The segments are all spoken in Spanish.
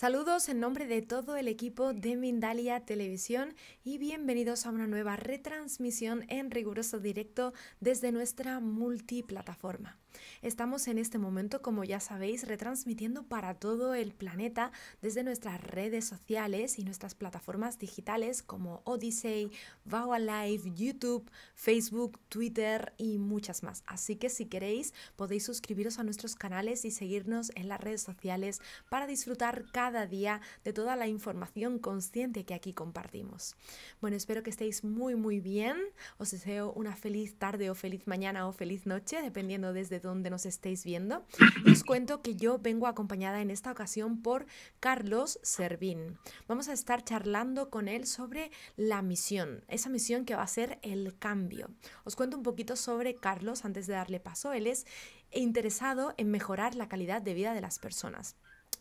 Saludos en nombre de todo el equipo de Mindalia Televisión y bienvenidos a una nueva retransmisión en riguroso directo desde nuestra multiplataforma. Estamos en este momento, como ya sabéis, retransmitiendo para todo el planeta desde nuestras redes sociales y nuestras plataformas digitales como Odysee, Vaughn, YouTube, Facebook, Twitter y muchas más. Así que si queréis podéis suscribiros a nuestros canales y seguirnos en las redes sociales para disfrutar cada día de toda la información consciente que aquí compartimos. Bueno, espero que estéis muy bien. Os deseo una feliz tarde o feliz mañana o feliz noche, dependiendo desde donde nos estéis viendo. Y os cuento que yo vengo acompañada en esta ocasión por Carlos Servín. Vamos a estar charlando con él sobre la misión, esa misión que va a ser el cambio. Os cuento un poquito sobre Carlos antes de darle paso. Él es interesado en mejorar la calidad de vida de las personas.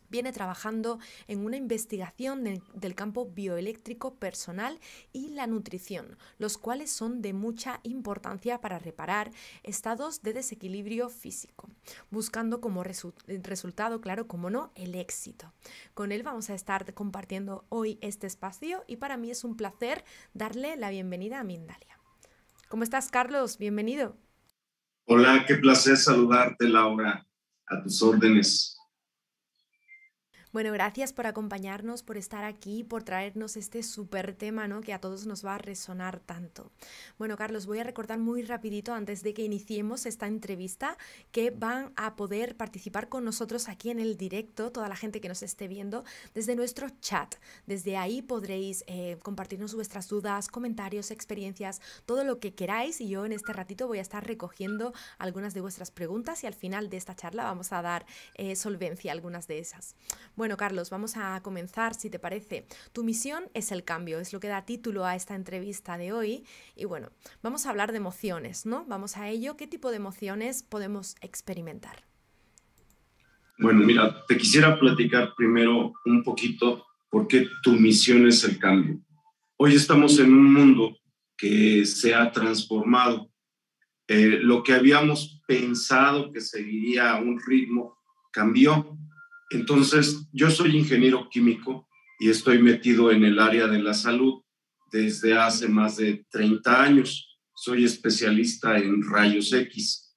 Viene trabajando en una investigación del campo bioeléctrico personal y la nutrición, los cuales son de mucha importancia para reparar estados de desequilibrio físico, buscando como resultado, claro, como no, el éxito. Con él vamos a estar compartiendo hoy este espacio y para mí es un placer darle la bienvenida a Mindalia. ¿Cómo estás, Carlos? Bienvenido. Hola, qué placer saludarte, Laura. A tus órdenes. Bueno, gracias por acompañarnos, por estar aquí, por traernos este súper tema, ¿no?, que a todos nos va a resonar tanto. Bueno, Carlos, voy a recordar muy rapidito antes de que iniciemos esta entrevista que van a poder participar con nosotros aquí en el directo, toda la gente que nos esté viendo, desde nuestro chat. Desde ahí podréis compartirnos vuestras dudas, comentarios, experiencias, todo lo que queráis, y yo en este ratito voy a estar recogiendo algunas de vuestras preguntas y al final de esta charla vamos a dar solvencia a algunas de esas. Bueno, Carlos, vamos a comenzar, si te parece. Tu misión es el cambio, es lo que da título a esta entrevista de hoy. Y bueno, vamos a hablar de emociones, ¿no? Vamos a ello. ¿Qué tipo de emociones podemos experimentar? Bueno, mira, te quisiera platicar primero un poquito por qué tu misión es el cambio. Hoy estamos en un mundo que se ha transformado. Lo que habíamos pensado que seguiría a un ritmo cambió. Entonces, yo soy ingeniero químico y estoy metido en el área de la salud desde hace más de 30 años. Soy especialista en rayos X.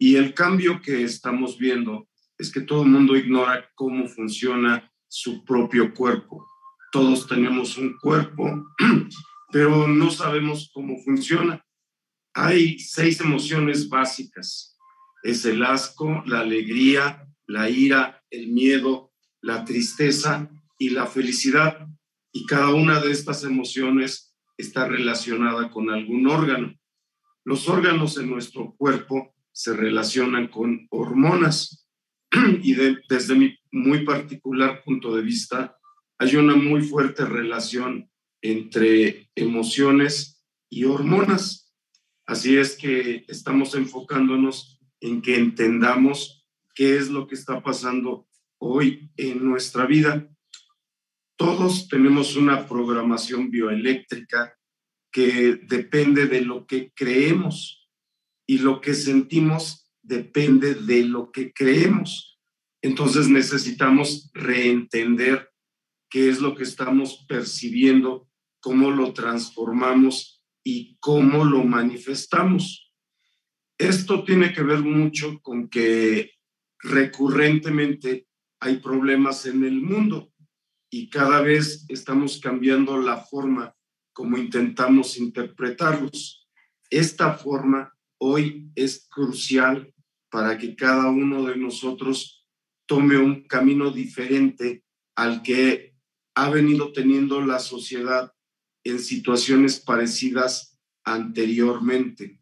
Y el cambio que estamos viendo es que todo el mundo ignora cómo funciona su propio cuerpo. Todos tenemos un cuerpo, pero no sabemos cómo funciona. Hay 6 emociones básicas. Es el asco, la alegría, la ira, el miedo, la tristeza y la felicidad. Y cada una de estas emociones está relacionada con algún órgano. Los órganos en nuestro cuerpo se relacionan con hormonas. Y desde mi muy particular punto de vista, hay una muy fuerte relación entre emociones y hormonas. Así es que estamos enfocándonos en que entendamos qué es lo que está pasando hoy en nuestra vida. Todos tenemos una programación bioeléctrica que depende de lo que creemos y lo que sentimos depende de lo que creemos. Entonces necesitamos reentender qué es lo que estamos percibiendo, cómo lo transformamos y cómo lo manifestamos. Esto tiene que ver mucho con que recurrentemente hay problemas en el mundo y cada vez estamos cambiando la forma como intentamos interpretarlos. Esta forma hoy es crucial para que cada uno de nosotros tome un camino diferente al que ha venido teniendo la sociedad en situaciones parecidas anteriormente.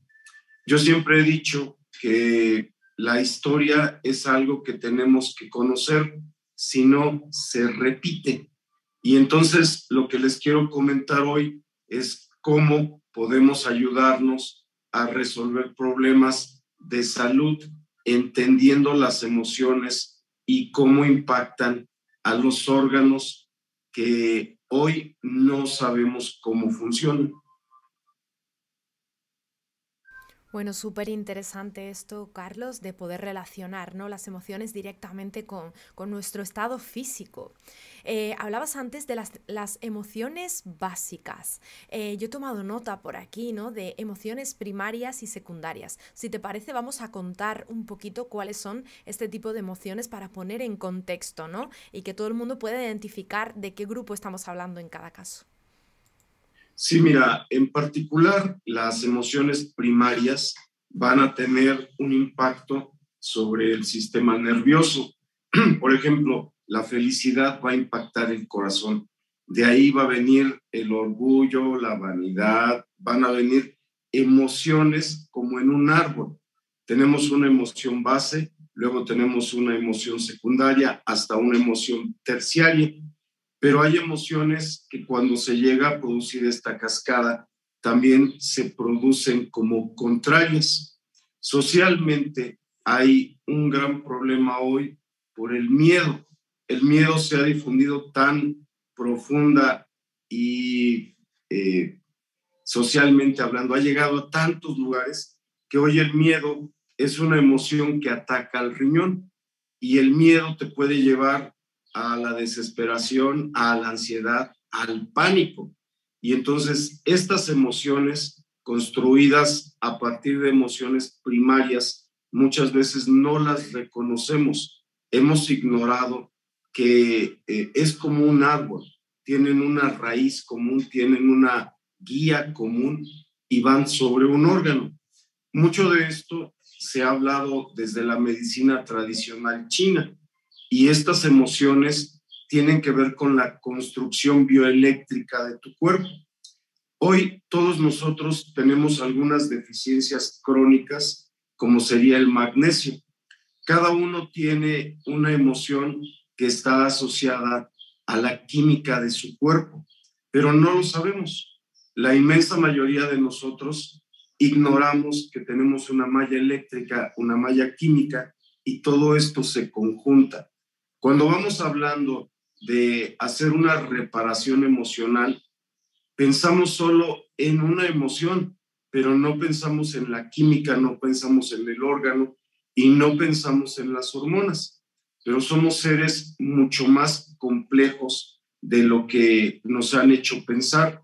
Yo siempre he dicho que la historia es algo que tenemos que conocer, si no, se repite. Y entonces lo que les quiero comentar hoy es cómo podemos ayudarnos a resolver problemas de salud, entendiendo las emociones y cómo impactan a los órganos que hoy no sabemos cómo funcionan. Bueno, súper interesante esto, Carlos, de poder relacionar, ¿no?, las emociones directamente con nuestro estado físico. Hablabas antes de las emociones básicas. Yo he tomado nota por aquí, ¿no?, de emociones primarias y secundarias. Si te parece, vamos a contar un poquito cuáles son este tipo de emociones para poner en contexto, ¿no?, y que todo el mundo pueda identificar de qué grupo estamos hablando en cada caso. Sí, mira, en particular las emociones primarias van a tener un impacto sobre el sistema nervioso. Por ejemplo, la felicidad va a impactar el corazón. De ahí va a venir el orgullo, la vanidad, van a venir emociones como en un árbol. Tenemos una emoción base, luego tenemos una emoción secundaria, hasta una emoción terciaria. Pero hay emociones que cuando se llega a producir esta cascada también se producen como contrarias. Socialmente hay un gran problema hoy por el miedo. El miedo se ha difundido tan profunda y socialmente hablando, ha llegado a tantos lugares que hoy el miedo es una emoción que ataca al riñón, y el miedo te puede llevar a la desesperación, a la ansiedad, al pánico. Y entonces estas emociones construidas a partir de emociones primarias muchas veces no las reconocemos. Hemos ignorado que es como un árbol, tienen una raíz común, tienen una guía común y van sobre un órgano. Mucho de esto se ha hablado desde la medicina tradicional china. Y estas emociones tienen que ver con la construcción bioeléctrica de tu cuerpo. Hoy todos nosotros tenemos algunas deficiencias crónicas, como sería el magnesio. Cada uno tiene una emoción que está asociada a la química de su cuerpo, pero no lo sabemos. La inmensa mayoría de nosotros ignoramos que tenemos una malla eléctrica, una malla química, y todo esto se conjunta. Cuando vamos hablando de hacer una reparación emocional, pensamos solo en una emoción, pero no pensamos en la química, no pensamos en el órgano y no pensamos en las hormonas. Pero somos seres mucho más complejos de lo que nos han hecho pensar.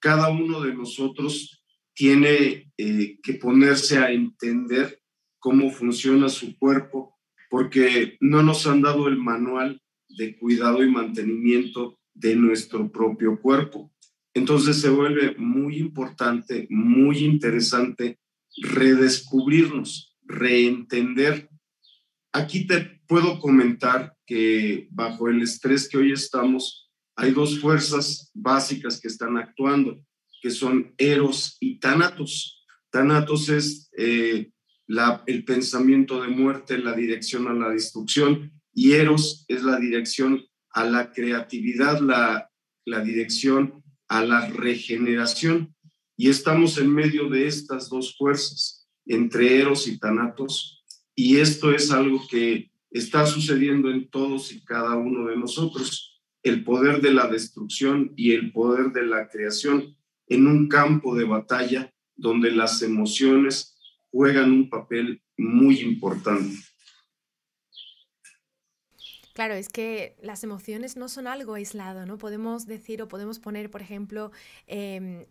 Cada uno de nosotros tiene que ponerse a entender cómo funciona su cuerpo, porque no nos han dado el manual de cuidado y mantenimiento de nuestro propio cuerpo. Entonces se vuelve muy importante, muy interesante redescubrirnos, reentender. Aquí te puedo comentar que bajo el estrés que hoy estamos, hay dos fuerzas básicas que están actuando, que son Eros y Tánatos. Tánatos es el pensamiento de muerte, la dirección a la destrucción, y Eros es la dirección a la creatividad, la dirección a la regeneración. Y estamos en medio de estas dos fuerzas, entre Eros y Tánatos, y esto es algo que está sucediendo en todos y cada uno de nosotros, el poder de la destrucción y el poder de la creación en un campo de batalla donde las emociones juegan un papel muy importante. Claro, es que las emociones no son algo aislado, ¿no? Podemos decir o podemos poner, por ejemplo, el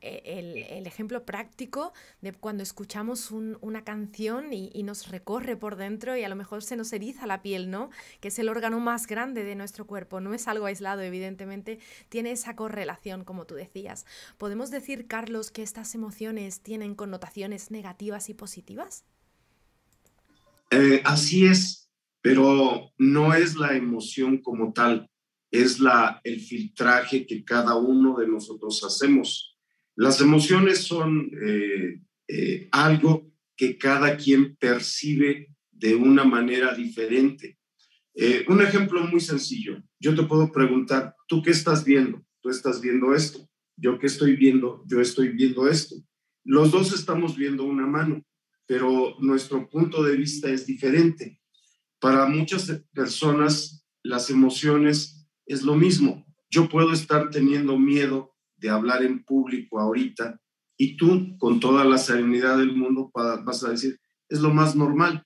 ejemplo práctico de cuando escuchamos una canción y nos recorre por dentro y a lo mejor se nos eriza la piel, ¿no? Que es el órgano más grande de nuestro cuerpo. No es algo aislado, evidentemente, tiene esa correlación, como tú decías. ¿Podemos decir, Carlos, que estas emociones tienen connotaciones negativas y positivas? Así es. Pero no es la emoción como tal, es el filtraje que cada uno de nosotros hacemos. Las emociones son algo que cada quien percibe de una manera diferente. Un ejemplo muy sencillo, yo te puedo preguntar, ¿tú qué estás viendo? Tú estás viendo esto, ¿yo qué estoy viendo? Yo estoy viendo esto. Los dos estamos viendo una mano, pero nuestro punto de vista es diferente. Para muchas personas, las emociones es lo mismo. Yo puedo estar teniendo miedo de hablar en público ahorita Y tú, con toda la serenidad del mundo, vas a decir, es lo más normal.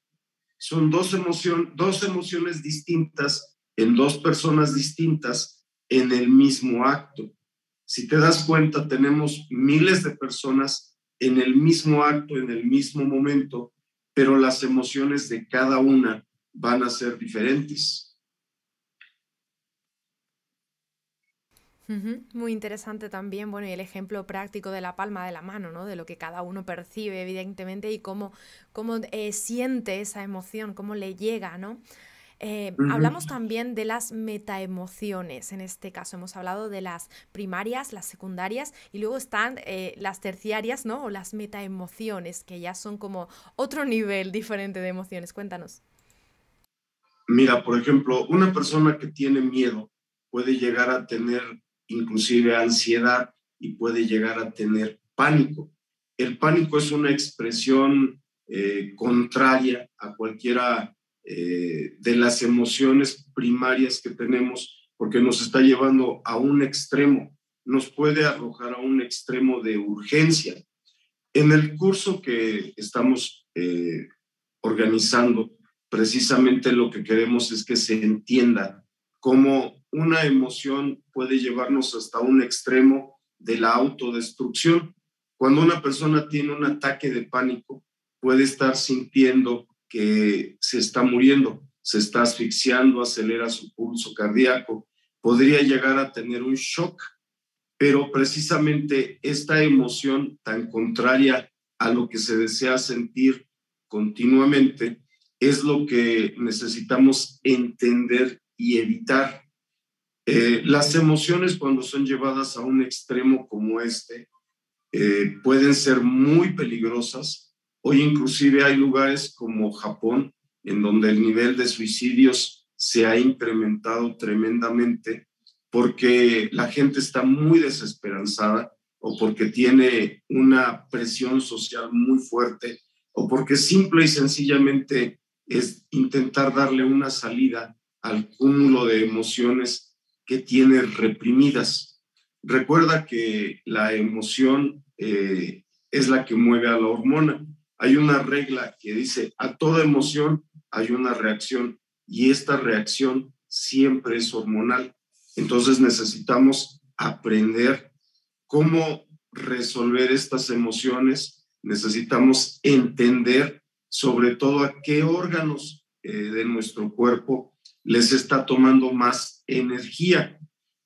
Son dos emociones distintas en dos personas distintas en el mismo acto. Si te das cuenta, tenemos miles de personas en el mismo acto, en el mismo momento, pero las emociones de cada una van a ser diferentes. Muy interesante también, bueno, y el ejemplo práctico de la palma de la mano, ¿no? De lo que cada uno percibe, evidentemente, y cómo siente esa emoción, cómo le llega, ¿no? Hablamos también de las metaemociones, en este caso hemos hablado de las primarias, las secundarias, y luego están las terciarias, ¿no? O las metaemociones, que ya son como otro nivel diferente de emociones. Cuéntanos. Mira, por ejemplo, una persona que tiene miedo puede llegar a tener inclusive ansiedad y puede llegar a tener pánico. El pánico es una expresión contraria a cualquiera de las emociones primarias que tenemos, porque nos está llevando a un extremo, nos puede arrojar a un extremo de urgencia. En el curso que estamos organizando, precisamente lo que queremos es que se entienda cómo una emoción puede llevarnos hasta un extremo de la autodestrucción. Cuando una persona tiene un ataque de pánico, puede estar sintiendo que se está muriendo, se está asfixiando, acelera su pulso cardíaco, podría llegar a tener un shock, pero precisamente esta emoción tan contraria a lo que se desea sentir continuamente es lo que necesitamos entender y evitar. Las emociones, cuando son llevadas a un extremo como este, pueden ser muy peligrosas. Hoy inclusive hay lugares como Japón, en donde el nivel de suicidios se ha incrementado tremendamente porque la gente está muy desesperanzada o porque tiene una presión social muy fuerte o porque simple y sencillamente es intentar darle una salida al cúmulo de emociones que tiene reprimidas. Recuerda que la emoción es la que mueve a la hormona. Hay una regla que dice, a toda emoción hay una reacción, y esta reacción siempre es hormonal. Entonces necesitamos aprender cómo resolver estas emociones, necesitamos entender sobre todo a qué órganos de nuestro cuerpo les está tomando más energía.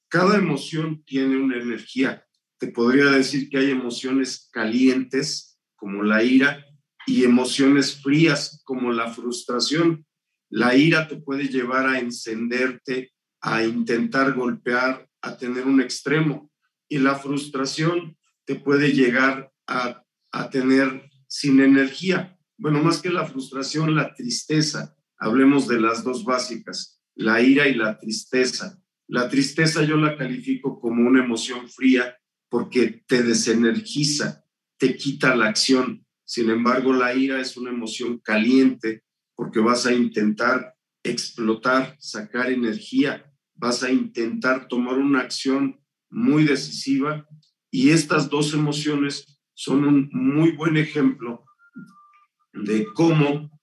Cada emoción tiene una energía. Te podría decir que hay emociones calientes, como la ira, y emociones frías, como la frustración. La ira te puede llevar a encenderte, a intentar golpear, a tener un extremo. Y la frustración te puede llegar a tener sin energía. Bueno, más que la frustración, la tristeza. Hablemos de las dos básicas, la ira y la tristeza. La tristeza yo la califico como una emoción fría porque te desenergiza, te quita la acción. Sin embargo, la ira es una emoción caliente porque vas a intentar explotar, sacar energía, vas a intentar tomar una acción muy decisiva, y estas dos emociones son un muy buen ejemplo de cómo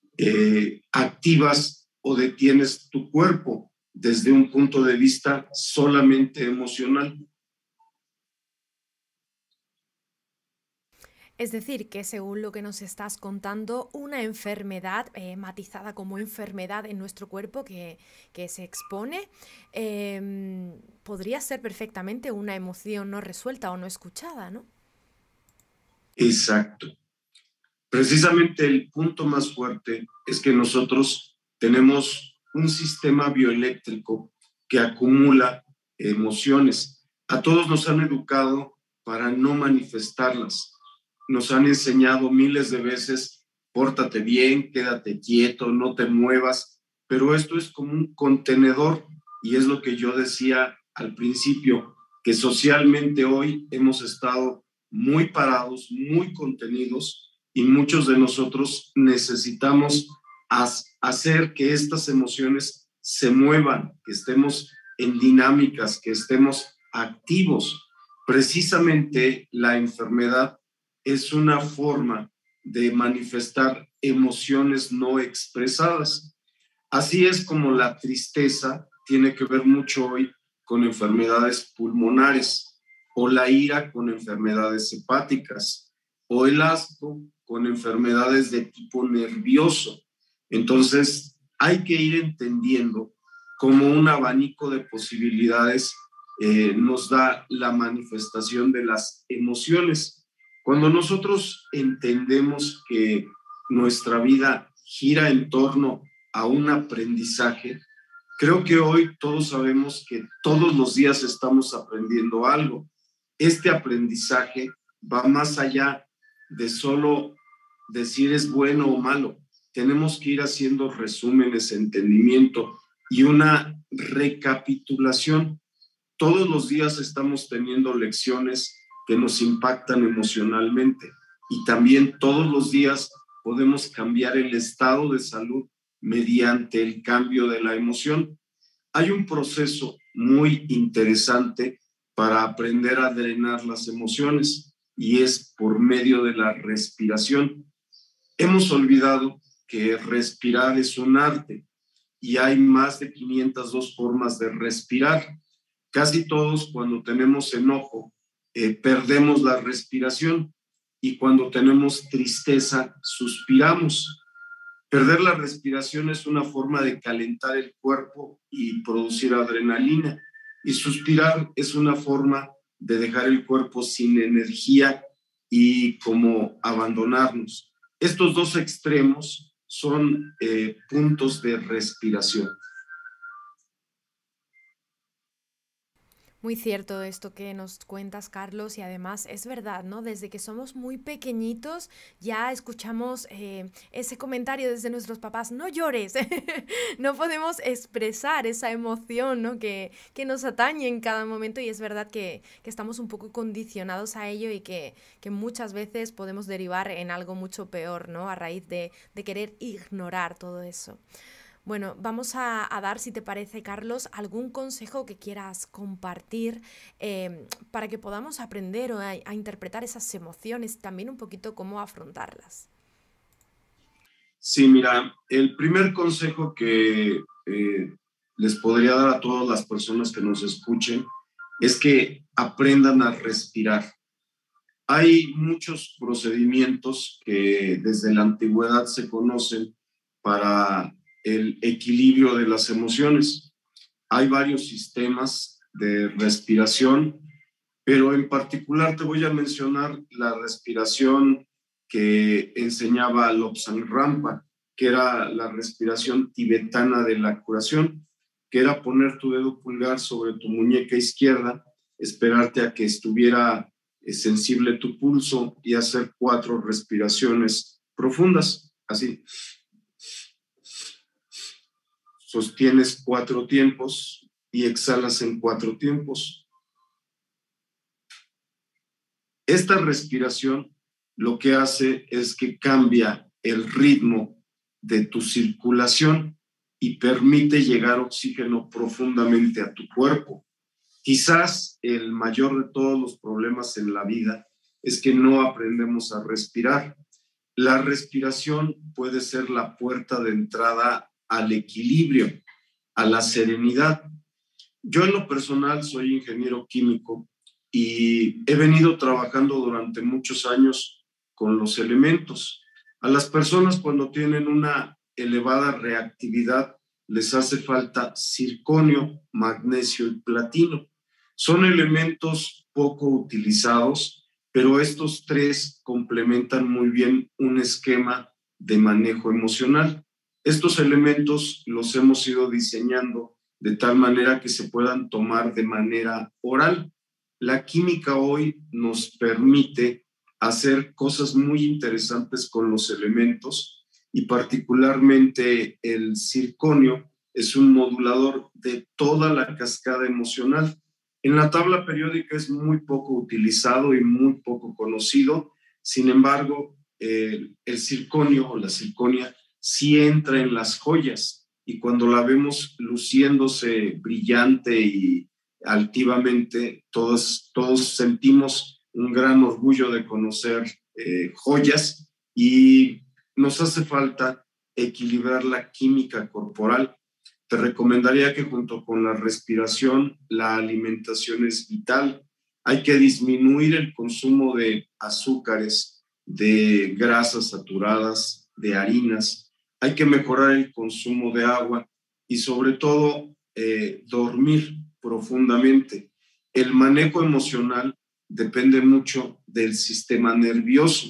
activas o detienes tu cuerpo desde un punto de vista solamente emocional. Es decir, que según lo que nos estás contando, una enfermedad matizada como enfermedad en nuestro cuerpo que se expone podría ser perfectamente una emoción no resuelta o no escuchada, ¿no? Exacto. Precisamente el punto más fuerte es que nosotros tenemos un sistema bioeléctrico que acumula emociones. A todos nos han educado para no manifestarlas. Nos han enseñado miles de veces, pórtate bien, quédate quieto, no te muevas, pero esto es como un contenedor, y es lo que yo decía al principio, que socialmente hoy hemos estado muy parados, muy contenidos, y muchos de nosotros necesitamos hacer que estas emociones se muevan, que estemos en dinámicas, que estemos activos. Precisamente la enfermedad es una forma de manifestar emociones no expresadas. Así es como la tristeza tiene que ver mucho hoy con enfermedades pulmonares, o la ira con enfermedades hepáticas, o el asco con enfermedades de tipo nervioso. Entonces, hay que ir entendiendo cómo un abanico de posibilidades nos da la manifestación de las emociones. Cuando nosotros entendemos que nuestra vida gira en torno a un aprendizaje, creo que hoy todos sabemos que todos los días estamos aprendiendo algo. Este aprendizaje va más allá de solo decir es bueno o malo. Tenemos que ir haciendo resúmenes, entendimiento y una recapitulación. Todos los días estamos teniendo lecciones que nos impactan emocionalmente, y también todos los días podemos cambiar el estado de salud mediante el cambio de la emoción. Hay un proceso muy interesante para aprender a drenar las emociones, y es por medio de la respiración. Hemos olvidado que respirar es un arte, y hay más de 502 formas de respirar. Casi todos, cuando tenemos enojo, perdemos la respiración, y cuando tenemos tristeza, suspiramos. Perder la respiración es una forma de calentar el cuerpo y producir adrenalina, y suspirar es una forma de dejar el cuerpo sin energía y como abandonarnos. Estos dos extremos son puntos de respiración. Muy cierto esto que nos cuentas, Carlos, y además es verdad, ¿no? Desde que somos muy pequeñitos ya escuchamos ese comentario desde nuestros papás, no llores, no podemos expresar esa emoción, ¿no? Que nos atañe en cada momento, y es verdad que estamos un poco condicionados a ello, y que muchas veces podemos derivar en algo mucho peor, ¿no? A raíz de querer ignorar todo eso. Bueno, vamos a dar, si te parece, Carlos, algún consejo que quieras compartir para que podamos aprender a interpretar esas emociones, también un poquito cómo afrontarlas. Sí, mira, el primer consejo que les podría dar a todas las personas que nos escuchen es que aprendan a respirar. Hay muchos procedimientos que desde la antigüedad se conocen para el equilibrio de las emociones. Hay varios sistemas de respiración, pero en particular te voy a mencionar la respiración que enseñaba Lobsang Rampa, que era la respiración tibetana de la curación, que era poner tu dedo pulgar sobre tu muñeca izquierda, esperarte a que estuviera sensible tu pulso y hacer 4 respiraciones profundas, así. Sostienes 4 tiempos y exhalas en 4 tiempos. Esta respiración lo que hace es que cambia el ritmo de tu circulación y permite llegar oxígeno profundamente a tu cuerpo. Quizás el mayor de todos los problemas en la vida es que no aprendemos a respirar. La respiración puede ser la puerta de entrada al equilibrio, a la serenidad. Yo en lo personal soy ingeniero químico y he venido trabajando durante muchos años con los elementos. A las personas, cuando tienen una elevada reactividad, les hace falta circonio, magnesio y platino. Son elementos poco utilizados, pero estos 3 complementan muy bien un esquema de manejo emocional. Estos elementos los hemos ido diseñando de tal manera que se puedan tomar de manera oral. La química hoy nos permite hacer cosas muy interesantes con los elementos, y particularmente el circonio es un modulador de toda la cascada emocional. En la tabla periódica es muy poco utilizado y muy poco conocido. Sin embargo, el circonio o la circonia sí entra en las joyas, y cuando la vemos luciéndose brillante y altivamente, todos sentimos un gran orgullo de conocer joyas, y nos hace falta equilibrar la química corporal. Te recomendaría que junto con la respiración, la alimentación es vital. Hay que disminuir el consumo de azúcares, de grasas saturadas, de harinas. Hay que mejorar el consumo de agua y sobre todo dormir profundamente. El manejo emocional depende mucho del sistema nervioso.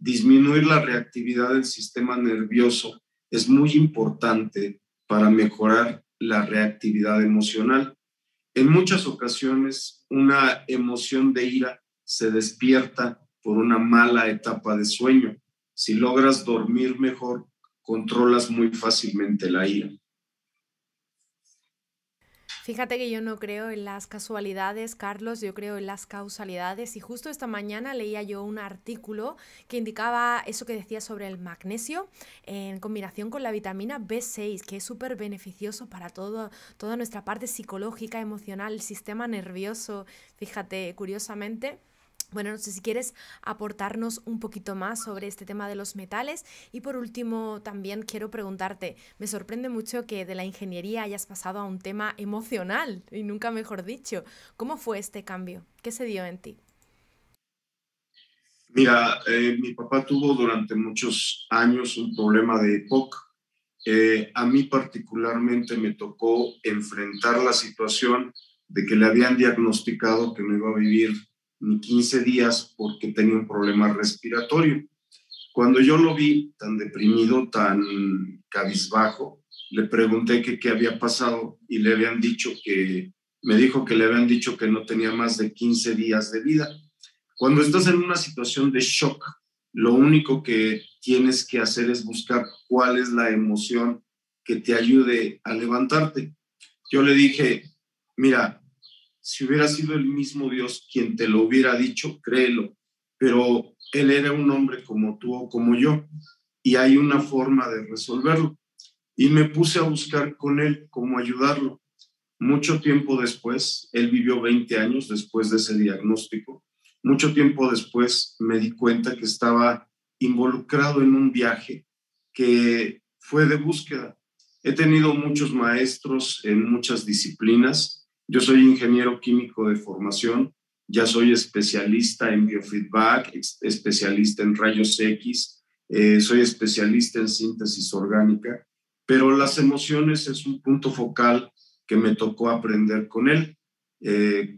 Disminuir la reactividad del sistema nervioso es muy importante para mejorar la reactividad emocional. En muchas ocasiones, una emoción de ira se despierta por una mala etapa de sueño. Si logras dormir mejor, controlas muy fácilmente la ira. Fíjate que yo no creo en las casualidades, Carlos, yo creo en las causalidades, y justo esta mañana leía yo un artículo que indicaba eso que decía sobre el magnesio en combinación con la vitamina B6, que es súper beneficioso para toda nuestra parte psicológica, emocional, el sistema nervioso. Fíjate, curiosamente. Bueno, no sé si quieres aportarnos un poquito más sobre este tema de los metales. Y por último, también quiero preguntarte, me sorprende mucho que de la ingeniería hayas pasado a un tema emocional, y nunca mejor dicho. ¿Cómo fue este cambio? ¿Qué se dio en ti? Mira, mi papá tuvo durante muchos años un problema de EPOC. A mí particularmente me tocó enfrentar la situación de que le habían diagnosticado que no iba a vivir ni 15 días porque tenía un problema respiratorio. Cuando yo lo vi tan deprimido, tan cabizbajo, le pregunté que qué había pasado y me dijo que le habían dicho que no tenía más de 15 días de vida. Cuando estás en una situación de shock, lo único que tienes que hacer es buscar cuál es la emoción que te ayude a levantarte. Yo le dije, mira, si hubiera sido el mismo Dios quien te lo hubiera dicho, créelo, pero Él era un hombre como tú o como yo, y hay una forma de resolverlo. Y me puse a buscar con Él cómo ayudarlo. Mucho tiempo después, Él vivió 20 años después de ese diagnóstico, mucho tiempo después me di cuenta que estaba involucrado en un viaje que fue de búsqueda. He tenido muchos maestros en muchas disciplinas. Yo soy ingeniero químico de formación, ya soy especialista en biofeedback, especialista en rayos X, soy especialista en síntesis orgánica, pero las emociones es un punto focal que me tocó aprender con él.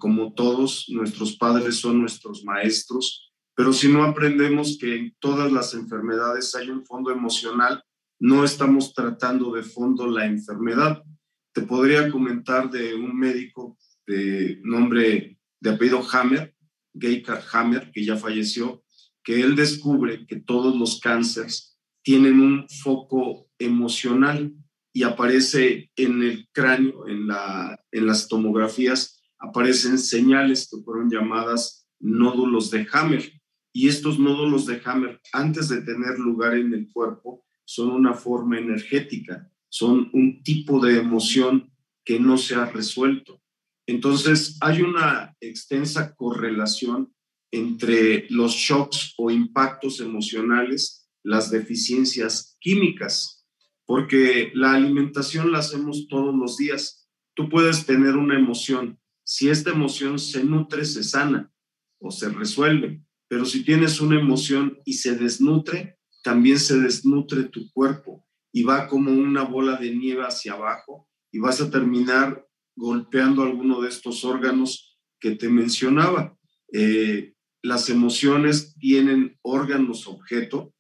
Como todos, nuestros padres son nuestros maestros, pero si no aprendemos que en todas las enfermedades hay un fondo emocional, no estamos tratando de fondo la enfermedad. Te podría comentar de un médico de apellido Hamer, Geerd Hamer, que ya falleció, que él descubre que todos los cánceres tienen un foco emocional y aparece en el cráneo, en las tomografías, aparecen señales que fueron llamadas nódulos de Hamer. Y estos nódulos de Hamer, antes de tener lugar en el cuerpo, son una forma energética. Son un tipo de emoción que no se ha resuelto. Entonces, hay una extensa correlación entre los shocks o impactos emocionales, las deficiencias químicas, porque la alimentación la hacemos todos los días. Tú puedes tener una emoción. Si esta emoción se nutre, se sana o se resuelve. Pero si tienes una emoción y se desnutre, también se desnutre tu cuerpo. Y va como una bola de nieve hacia abajo y vas a terminar golpeando alguno de estos órganos que te mencionaba. Las emociones tienen órganos objeto,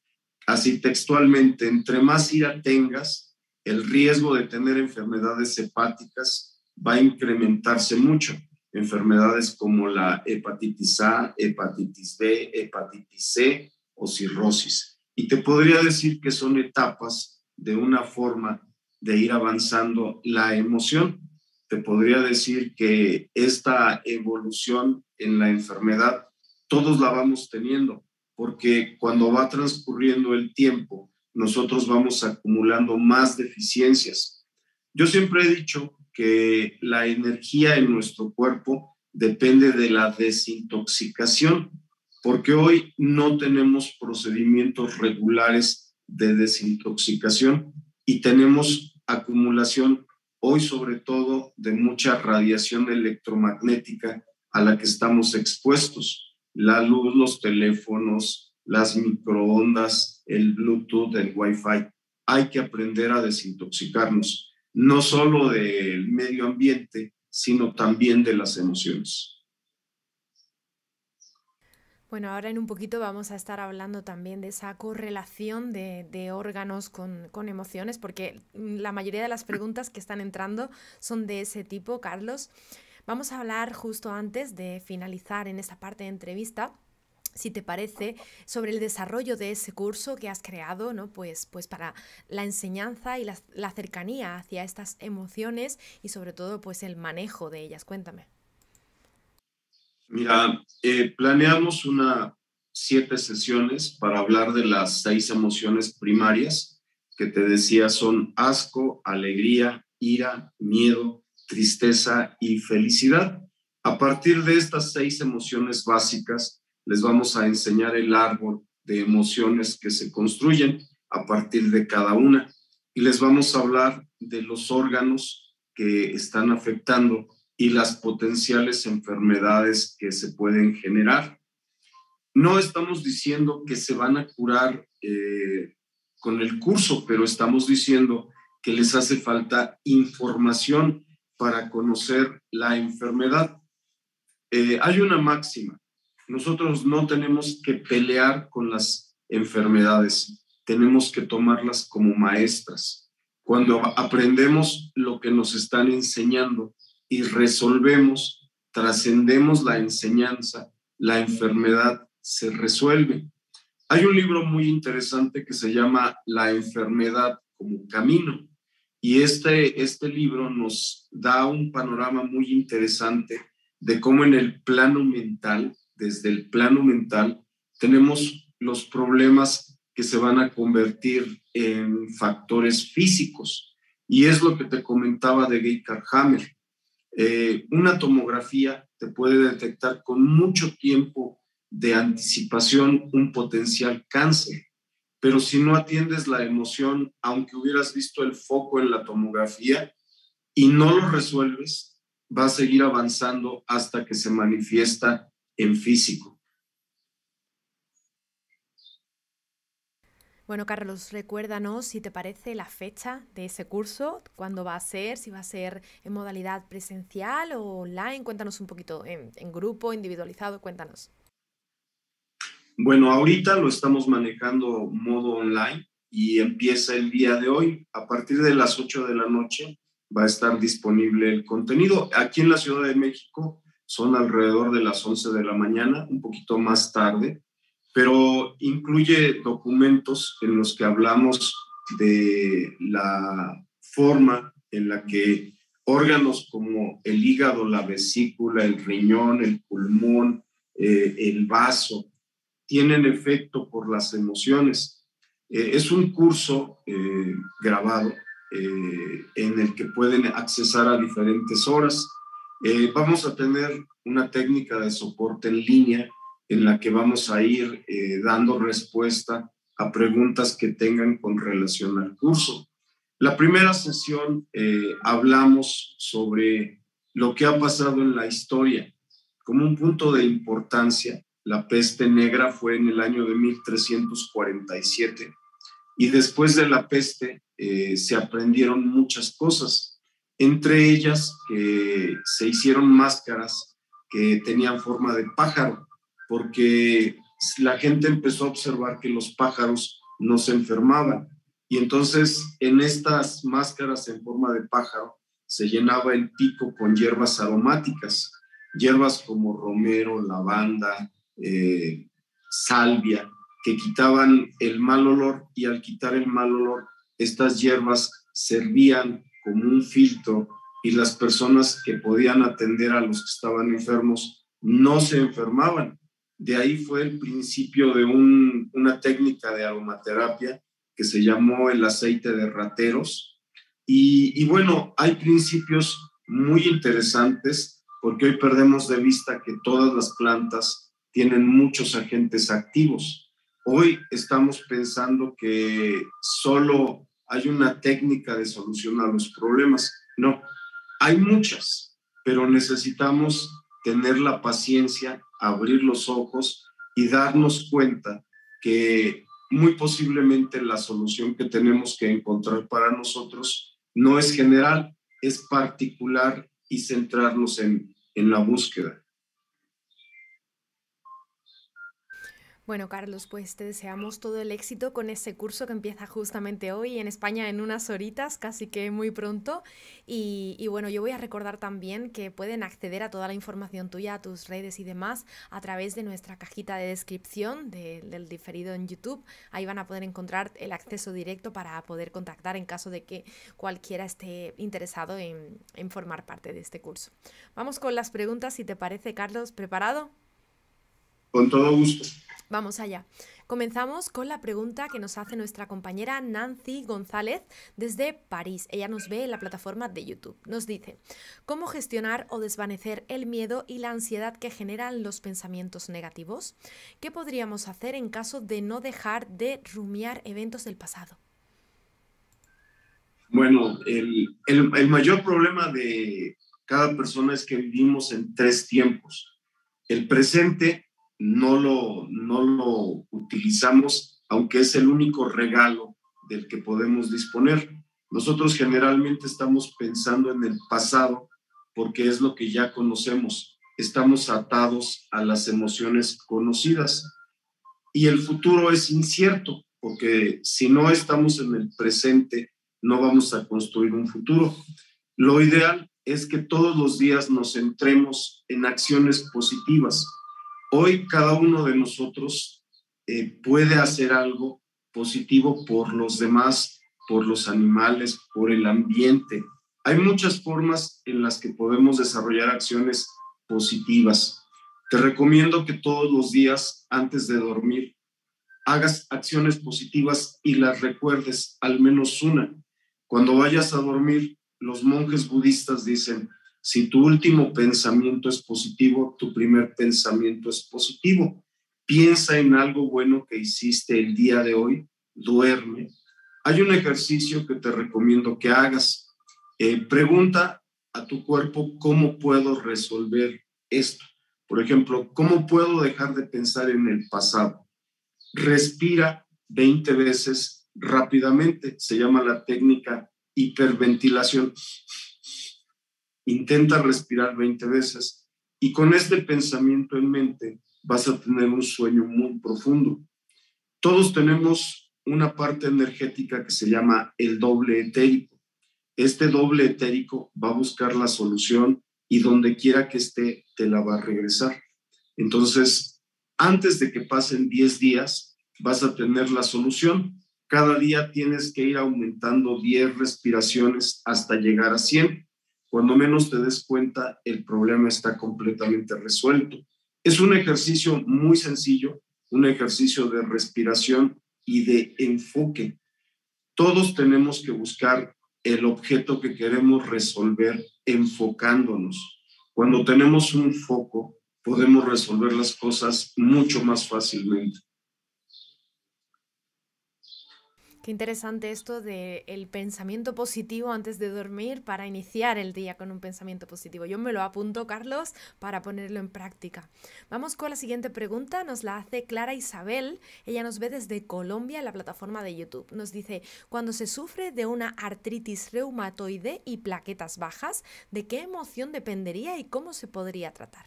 así textualmente, entre más ira tengas, el riesgo de tener enfermedades hepáticas va a incrementarse mucho. Enfermedades como la hepatitis A, hepatitis B, hepatitis C o cirrosis. Y te podría decir que son etapas de una forma de ir avanzando la emoción. Te podría decir que esta evolución en la enfermedad, todos la vamos teniendo, porque cuando va transcurriendo el tiempo, nosotros vamos acumulando más deficiencias. Yo siempre he dicho que la energía en nuestro cuerpo depende de la desintoxicación. porque hoy no tenemos procedimientos regulares de desintoxicación y tenemos acumulación hoy sobre todo de mucha radiación electromagnética a la que estamos expuestos. La luz, los teléfonos, las microondas, el Bluetooth, el Wi-Fi. Hay que aprender a desintoxicarnos, no solo del medio ambiente, sino también de las emociones. Bueno, ahora en un poquito vamos a estar hablando también de esa correlación de órganos con emociones, porque la mayoría de las preguntas que están entrando son de ese tipo, Carlos. Vamos a hablar justo antes de finalizar en esta parte de entrevista, si te parece, sobre el desarrollo de ese curso que has creado, ¿no? Pues para la enseñanza y la cercanía hacia estas emociones y sobre todo pues el manejo de ellas. Cuéntame. Mira, planeamos 7 sesiones para hablar de las 6 emociones primarias que te decía son asco, alegría, ira, miedo, tristeza y felicidad. A partir de estas 6 emociones básicas, les vamos a enseñar el árbol de emociones que se construyen a partir de cada una y les vamos a hablar de los órganos que están afectando y las potenciales enfermedades que se pueden generar. No estamos diciendo que se van a curar con el curso, pero estamos diciendo que les hace falta información para conocer la enfermedad. Hay una máxima: nosotros no tenemos que pelear con las enfermedades, tenemos que tomarlas como maestras. Cuando aprendemos lo que nos están enseñando y resolvemos, trascendemos la enseñanza, la enfermedad se resuelve. Hay un libro muy interesante que se llama La Enfermedad como Camino, y este libro nos da un panorama muy interesante de cómo en el plano mental, desde el plano mental, tenemos los problemas que se van a convertir en factores físicos, y es lo que te comentaba de Geerd Hamer. Una tomografía te puede detectar con mucho tiempo de anticipación un potencial cáncer, pero si no atiendes la emoción, aunque hubieras visto el foco en la tomografía y no lo resuelves, va a seguir avanzando hasta que se manifiesta en físico. Bueno, Carlos, recuérdanos, si te parece, la fecha de ese curso, cuándo va a ser, si va a ser en modalidad presencial o online. Cuéntanos un poquito, en grupo, individualizado, cuéntanos. Bueno, ahorita lo estamos manejando modo online y empieza el día de hoy. A partir de las 8 de la noche va a estar disponible el contenido. Aquí en la Ciudad de México son alrededor de las 11 de la mañana, un poquito más tarde, pero incluye documentos en los que hablamos de la forma en la que órganos como el hígado, la vesícula, el riñón, el pulmón, el vaso, tienen efecto por las emociones. Es un curso grabado en el que pueden accesar a diferentes horas. Vamos a tener una técnica de soporte en línea en la que vamos a ir dando respuesta a preguntas que tengan con relación al curso. La primera sesión hablamos sobre lo que ha pasado en la historia. Como un punto de importancia, la peste negra fue en el año de 1347 y después de la peste se aprendieron muchas cosas, entre ellas que se hicieron máscaras que tenían forma de pájaro, porque la gente empezó a observar que los pájaros no se enfermaban. Y entonces en estas máscaras en forma de pájaro se llenaba el pico con hierbas aromáticas, hierbas como romero, lavanda, salvia, que quitaban el mal olor, y al quitar el mal olor, estas hierbas servían como un filtro y las personas que podían atender a los que estaban enfermos no se enfermaban. De ahí fue el principio de una técnica de aromaterapia que se llamó el aceite de rateros. Y bueno, hay principios muy interesantes porque hoy perdemos de vista que todas las plantas tienen muchos agentes activos. Hoy estamos pensando que solo hay una técnica de solucionar los problemas. No, hay muchas, pero necesitamos tener la paciencia, abrir los ojos y darnos cuenta que muy posiblemente la solución que tenemos que encontrar para nosotros no es general, es particular, y centrarnos en la búsqueda. Bueno, Carlos, pues te deseamos todo el éxito con este curso que empieza justamente hoy en España en unas horitas, casi que muy pronto. Y bueno, yo voy a recordar también que pueden acceder a toda la información tuya, a tus redes y demás, a través de nuestra cajita de descripción del diferido en YouTube. Ahí van a poder encontrar el acceso directo para poder contactar en caso de que cualquiera esté interesado en formar parte de este curso. Vamos con las preguntas, si te parece, Carlos. ¿Preparado? Con todo gusto. Vamos allá. Comenzamos con la pregunta que nos hace nuestra compañera Nancy González desde París. Ella nos ve en la plataforma de YouTube. Nos dice, ¿cómo gestionar o desvanecer el miedo y la ansiedad que generan los pensamientos negativos? ¿Qué podríamos hacer en caso de no dejar de rumiar eventos del pasado? Bueno, el mayor problema de cada persona es que vivimos en tres tiempos. El presente no lo utilizamos, aunque es el único regalo del que podemos disponer. Nosotros generalmente estamos pensando en el pasado porque es lo que ya conocemos. Estamos atados a las emociones conocidas. Y el futuro es incierto, porque si no estamos en el presente, no vamos a construir un futuro. Lo ideal es que todos los días nos centremos en acciones positivas. Hoy cada uno de nosotros puede hacer algo positivo por los demás, por los animales, por el ambiente. Hay muchas formas en las que podemos desarrollar acciones positivas. Te recomiendo que todos los días, antes de dormir, hagas acciones positivas y las recuerdes, al menos una. Cuando vayas a dormir, los monjes budistas dicen: si tu último pensamiento es positivo, tu primer pensamiento es positivo. Piensa en algo bueno que hiciste el día de hoy, duerme. Hay un ejercicio que te recomiendo que hagas. Pregunta a tu cuerpo cómo puedo resolver esto. Por ejemplo, ¿cómo puedo dejar de pensar en el pasado? Respira 20 veces rápidamente. Se llama la técnica hiperventilación. Intenta respirar 20 veces y con este pensamiento en mente vas a tener un sueño muy profundo. Todos tenemos una parte energética que se llama el doble etérico. Este doble etérico va a buscar la solución y donde quiera que esté te la va a regresar. Entonces, antes de que pasen 10 días, vas a tener la solución. Cada día tienes que ir aumentando 10 respiraciones hasta llegar a 100. Cuando menos te des cuenta, el problema está completamente resuelto. Es un ejercicio muy sencillo, un ejercicio de respiración y de enfoque. Todos tenemos que buscar el objeto que queremos resolver enfocándonos. Cuando tenemos un foco, podemos resolver las cosas mucho más fácilmente. Qué interesante esto del pensamiento positivo antes de dormir para iniciar el día con un pensamiento positivo. Yo me lo apunto, Carlos, para ponerlo en práctica. Vamos con la siguiente pregunta. Nos la hace Clara Isabel. Ella nos ve desde Colombia en la plataforma de YouTube. Nos dice, cuando se sufre de una artritis reumatoide y plaquetas bajas, ¿de qué emoción dependería y cómo se podría tratar?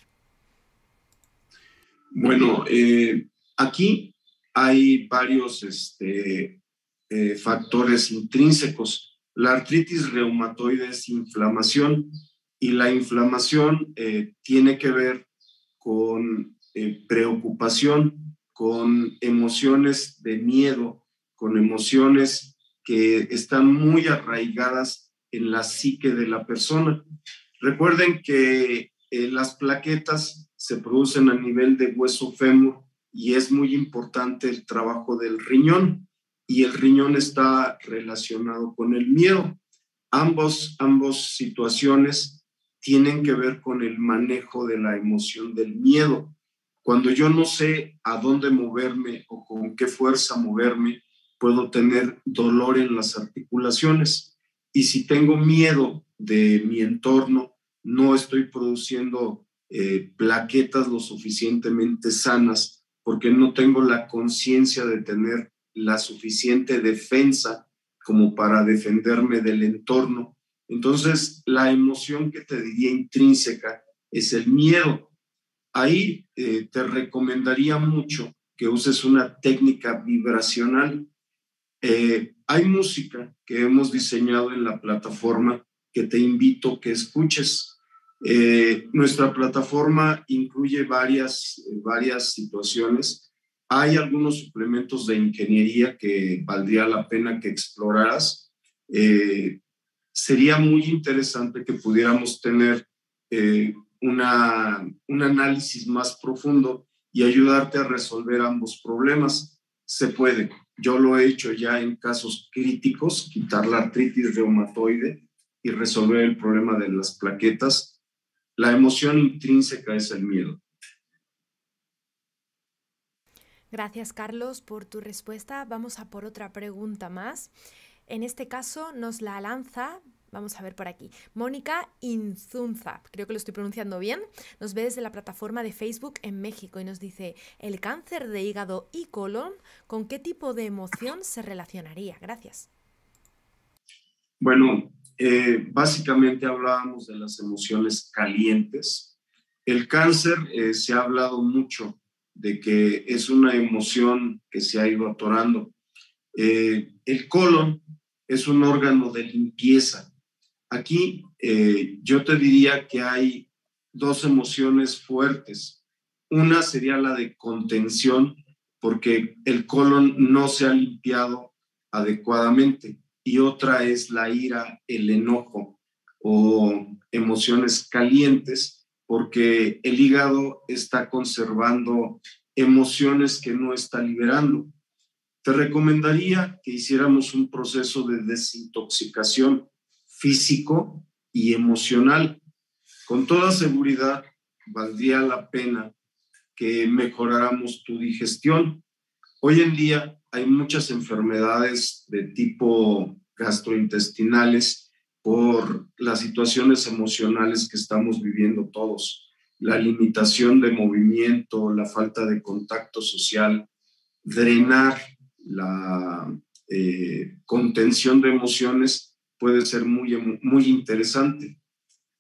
Bueno, aquí hay varios factores intrínsecos. La artritis reumatoide es inflamación y la inflamación tiene que ver con preocupación, con emociones de miedo, con emociones que están muy arraigadas en la psique de la persona. Recuerden que las plaquetas se producen a nivel de hueso fémur y es muy importante el trabajo del riñón. Y el riñón está relacionado con el miedo. Ambas situaciones tienen que ver con el manejo de la emoción del miedo. Cuando yo no sé a dónde moverme o con qué fuerza moverme, puedo tener dolor en las articulaciones. Y si tengo miedo de mi entorno, no estoy produciendo plaquetas lo suficientemente sanas porque no tengo la conciencia de tener la suficiente defensa como para defenderme del entorno. Entonces, la emoción que te diría intrínseca es el miedo. Ahí te recomendaría mucho que uses una técnica vibracional. Hay música que hemos diseñado en la plataforma que te invito que escuches. Nuestra plataforma incluye varias situaciones. Hay algunos suplementos de ingeniería que valdría la pena que exploraras. Sería muy interesante que pudiéramos tener un análisis más profundo y ayudarte a resolver ambos problemas. Se puede. Yo lo he hecho ya en casos críticos, quitar la artritis reumatoide y resolver el problema de las plaquetas. La emoción intrínseca es el miedo. Gracias, Carlos, por tu respuesta. Vamos a por otra pregunta más. En este caso nos la lanza, vamos a ver por aquí, Mónica Inzunza, creo que lo estoy pronunciando bien, nos ve desde la plataforma de Facebook en México y nos dice, ¿el cáncer de hígado y colon con qué tipo de emoción se relacionaría? Gracias. Bueno, básicamente hablábamos de las emociones calientes. El cáncer se ha hablado mucho de que es una emoción que se ha ido atorando. El colon es un órgano de limpieza. Aquí yo te diría que hay dos emociones fuertes. Una sería la de contención, porque el colon no se ha limpiado adecuadamente. Y otra es la ira, el enojo o emociones calientes, porque el hígado está conservando emociones que no está liberando. Te recomendaría que hiciéramos un proceso de desintoxicación físico y emocional. Con toda seguridad, valdría la pena que mejoráramos tu digestión. Hoy en día hay muchas enfermedades de tipo gastrointestinales por las situaciones emocionales que estamos viviendo todos, la limitación de movimiento, la falta de contacto social, drenar la contención de emociones puede ser muy interesante.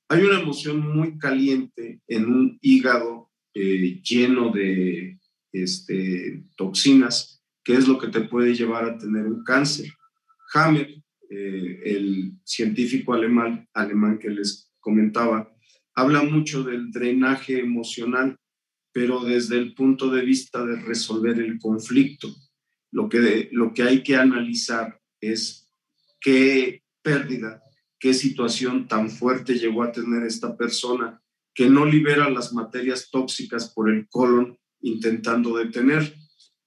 Hay una emoción muy caliente en un hígado lleno de toxinas, que es lo que te puede llevar a tener un cáncer. Hamer, el científico alemán que les comentaba, habla mucho del drenaje emocional, pero desde el punto de vista de resolver el conflicto. Lo que hay que analizar es qué pérdida, qué situación tan fuerte llegó a tener esta persona que no libera las materias tóxicas por el colon intentando detener.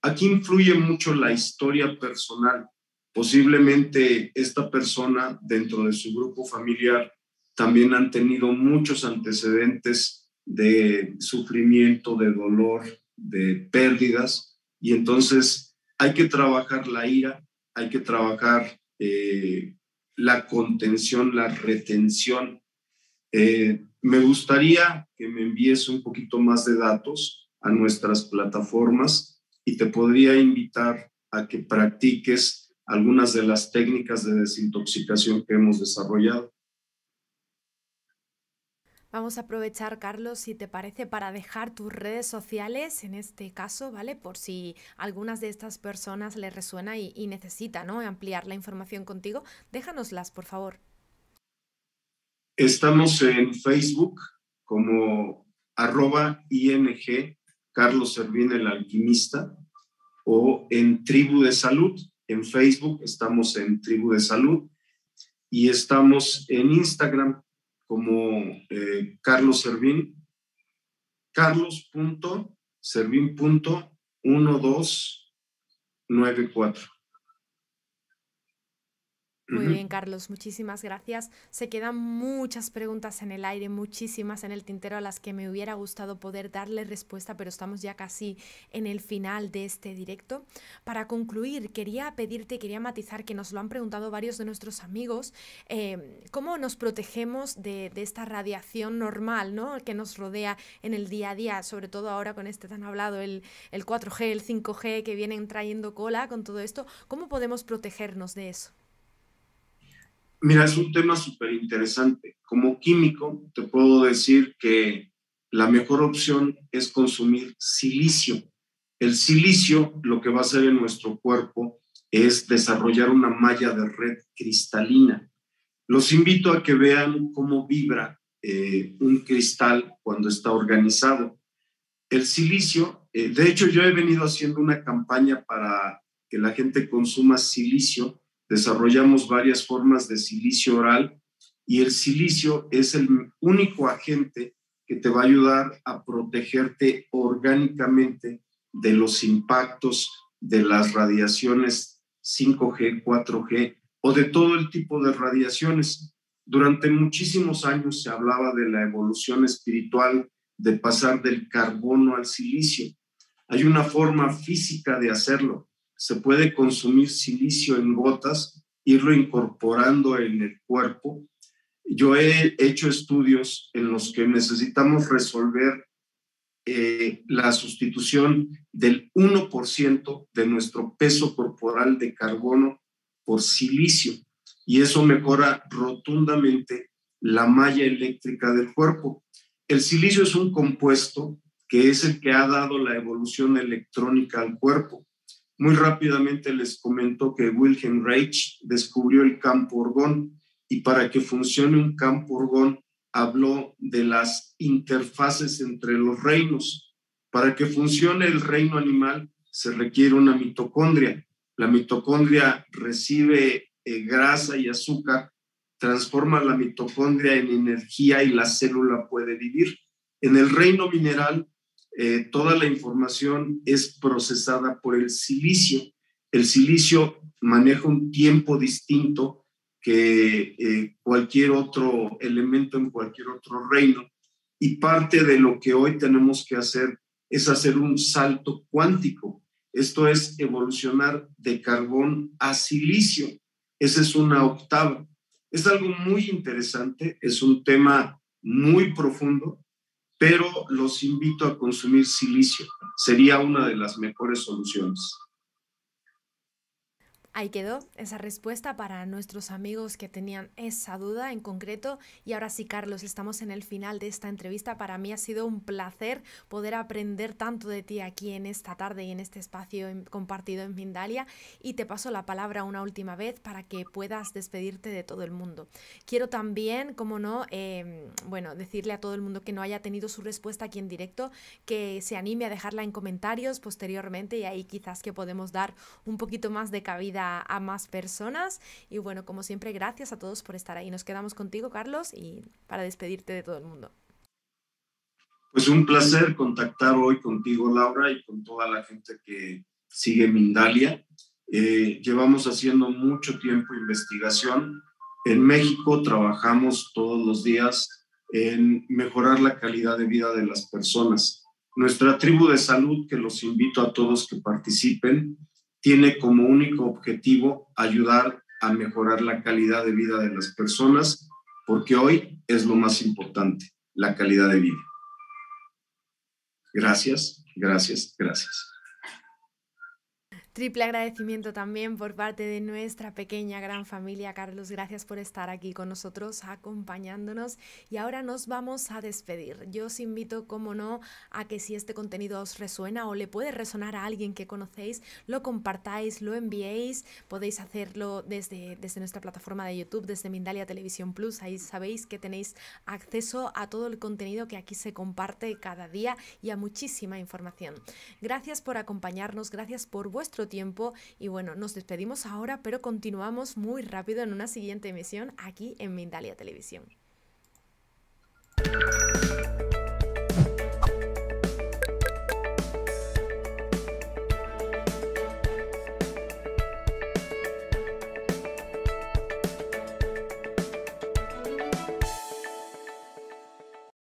Aquí influye mucho la historia personal. Posiblemente esta persona dentro de su grupo familiar también han tenido muchos antecedentes de sufrimiento, de dolor, de pérdidas, y entonces hay que trabajar la ira, hay que trabajar la contención, la retención. Me gustaría que me envíes un poquito más de datos a nuestras plataformas y te podría invitar a que practiques algunas de las técnicas de desintoxicación que hemos desarrollado. Vamos a aprovechar, Carlos, si te parece, para dejar tus redes sociales, en este caso, ¿vale? Por si algunas de estas personas les resuena y necesita, ¿no?, ampliar la información contigo. Déjanoslas, por favor. Estamos en Facebook como @ing Carlos Servín el Alquimista, o en Tribu de Salud. En Facebook estamos en Tribu de Salud y estamos en Instagram como Carlos Servín, carlos.servín.1294. Muy bien, Carlos, muchísimas gracias. Se quedan muchas preguntas en el aire, muchísimas en el tintero a las que me hubiera gustado poder darle respuesta, pero estamos ya casi en el final de este directo. Para concluir, quería matizar que nos lo han preguntado varios de nuestros amigos, cómo nos protegemos de esta radiación normal, ¿no?, que nos rodea en el día a día, sobre todo ahora con este tan hablado, el 4G, el 5G, que vienen trayendo cola con todo esto. ¿Cómo podemos protegernos de eso? Mira, es un tema súper interesante. Como químico, te puedo decir que la mejor opción es consumir silicio. El silicio lo que va a hacer en nuestro cuerpo es desarrollar una malla de red cristalina. Los invito a que vean cómo vibra un cristal cuando está organizado. El silicio, de hecho yo he venido haciendo una campaña para que la gente consuma silicio. Desarrollamos varias formas de silicio oral y el silicio es el único agente que te va a ayudar a protegerte orgánicamente de los impactos de las radiaciones 5G, 4G o de todo el tipo de radiaciones. Durante muchísimos años se hablaba de la evolución espiritual, de pasar del carbono al silicio. Hay una forma física de hacerlo. Se puede consumir silicio en gotas, irlo incorporando en el cuerpo. Yo he hecho estudios en los que necesitamos resolver la sustitución del 1% de nuestro peso corporal de carbono por silicio, y eso mejora rotundamente la malla eléctrica del cuerpo. El silicio es un compuesto que es el que ha dado la evolución electrónica al cuerpo. Muy rápidamente les comento que Wilhelm Reich descubrió el campo orgón, y para que funcione un campo orgón habló de las interfaces entre los reinos. Para que funcione el reino animal se requiere una mitocondria. La mitocondria recibe grasa y azúcar, transforma la mitocondria en energía y la célula puede vivir. En el reino mineral, toda la información es procesada por el silicio. El silicio maneja un tiempo distinto que cualquier otro elemento en cualquier otro reino, y parte de lo que hoy tenemos que hacer es hacer un salto cuántico. Esto es evolucionar de carbón a silicio. Esa es una octava. Es algo muy interesante, es un tema muy profundo, pero los invito a consumir silicio. Sería una de las mejores soluciones. Ahí quedó esa respuesta para nuestros amigos que tenían esa duda en concreto. Y ahora sí, Carlos, estamos en el final de esta entrevista. Para mí ha sido un placer poder aprender tanto de ti aquí en esta tarde y en este espacio compartido en Mindalia. Y te paso la palabra una última vez para que puedas despedirte de todo el mundo. Quiero también, como no, decirle a todo el mundo que no haya tenido su respuesta aquí en directo, que se anime a dejarla en comentarios posteriormente, y ahí quizás que podemos dar un poquito más de cabida a más personas. Y bueno, como siempre, gracias a todos por estar ahí. Nos quedamos contigo, Carlos, y para despedirte de todo el mundo. Pues un placer contactar hoy contigo, Laura, y con toda la gente que sigue Mindalia. Llevamos haciendo mucho tiempo investigación. En México trabajamos todos los días en mejorar la calidad de vida de las personas. Nuestra tribu de salud, que los invito a todos que participen, tiene como único objetivo ayudar a mejorar la calidad de vida de las personas, porque hoy es lo más importante, la calidad de vida. Gracias, gracias, gracias. Triple agradecimiento también por parte de nuestra pequeña gran familia. Carlos, gracias por estar aquí con nosotros, acompañándonos. Y ahora nos vamos a despedir. Yo os invito, como no, a que si este contenido os resuena o le puede resonar a alguien que conocéis, lo compartáis, lo enviéis. Podéis hacerlo desde nuestra plataforma de YouTube, desde Mindalia Televisión Plus. Ahí sabéis que tenéis acceso a todo el contenido que aquí se comparte cada día y a muchísima información. Gracias por acompañarnos, gracias por vuestro tiempo, y bueno, nos despedimos ahora, pero continuamos muy rápido en una siguiente emisión aquí en Mindalia Televisión.